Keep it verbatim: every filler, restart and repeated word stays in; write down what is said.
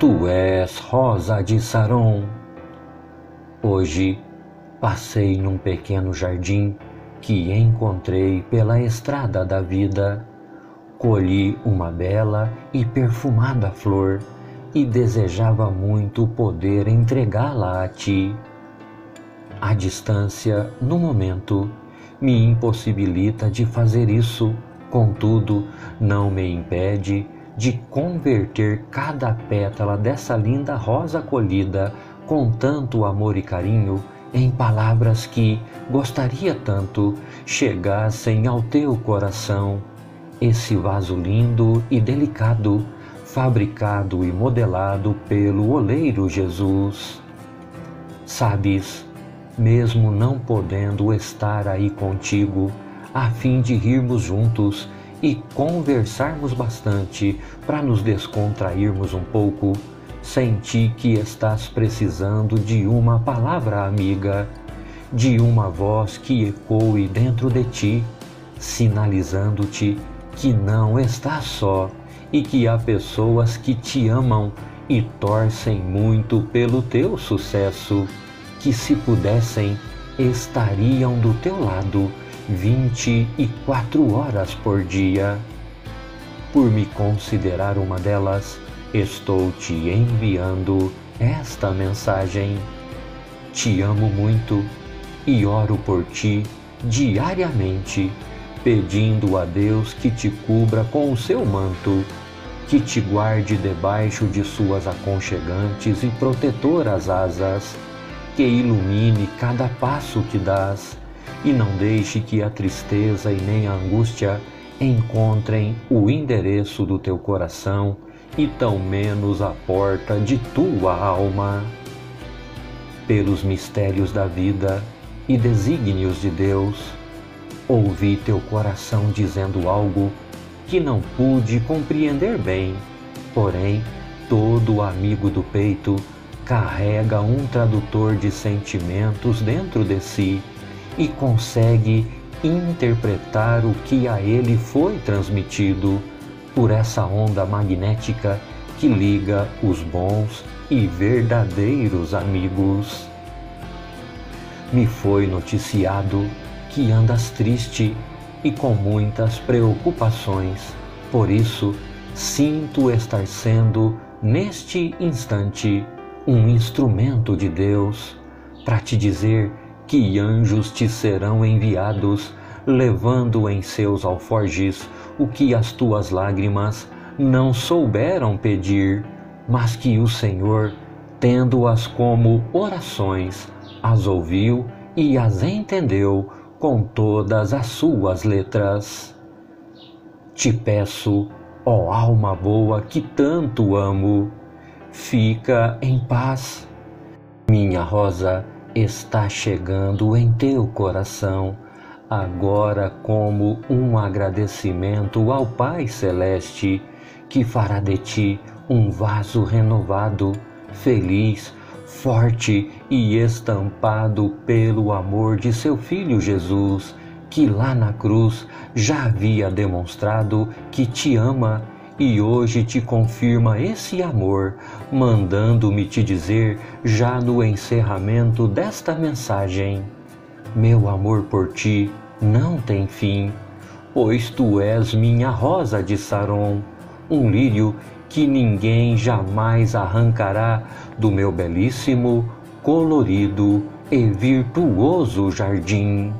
Tu és Rosa de Saron. Hoje passei num pequeno jardim que encontrei pela estrada da vida. Colhi uma bela e perfumada flor e desejava muito poder entregá-la a ti. A distância, no momento, me impossibilita de fazer isso, contudo, não me impede de converter cada pétala dessa linda rosa colhida com tanto amor e carinho em palavras que gostaria tanto chegassem ao teu coração. Esse vaso lindo e delicado, fabricado e modelado pelo oleiro Jesus. Sabes, mesmo não podendo estar aí contigo, a fim de rirmos juntos e conversarmos bastante para nos descontrairmos um pouco, senti que estás precisando de uma palavra amiga, de uma voz que ecoe dentro de ti, sinalizando-te que não estás só e que há pessoas que te amam e torcem muito pelo teu sucesso, que se pudessem, estariam do teu lado vinte e quatro horas por dia. Por me considerar uma delas, estou te enviando esta mensagem. Te amo muito e oro por ti diariamente, pedindo a Deus que te cubra com o seu manto, que te guarde debaixo de suas aconchegantes e protetoras asas, que ilumine cada passo que dás e não deixe que a tristeza e nem a angústia encontrem o endereço do teu coração e tão menos a porta de tua alma. Pelos mistérios da vida e desígnios de Deus, ouvi teu coração dizendo algo que não pude compreender bem, porém todo amigo do peito carrega um tradutor de sentimentos dentro de si e consegue interpretar o que a ele foi transmitido por essa onda magnética que liga os bons e verdadeiros amigos. Me foi noticiado que andas triste e com muitas preocupações, por isso sinto estar sendo, neste instante, um instrumento de Deus para te dizer que anjos te serão enviados, levando em seus alforjes o que as tuas lágrimas não souberam pedir, mas que o Senhor, tendo-as como orações, as ouviu e as entendeu com todas as suas letras. Te peço, ó alma boa que tanto amo, fica em paz. Minha rosa está chegando em teu coração, agora como um agradecimento ao Pai Celeste, que fará de ti um vaso renovado, feliz, forte e estampado pelo amor de seu Filho Jesus, que lá na cruz já havia demonstrado que te ama. E hoje te confirma esse amor, mandando-me te dizer, já no encerramento desta mensagem: meu amor por ti não tem fim, pois tu és minha Rosa de Saron, um lírio que ninguém jamais arrancará do meu belíssimo, colorido e virtuoso jardim.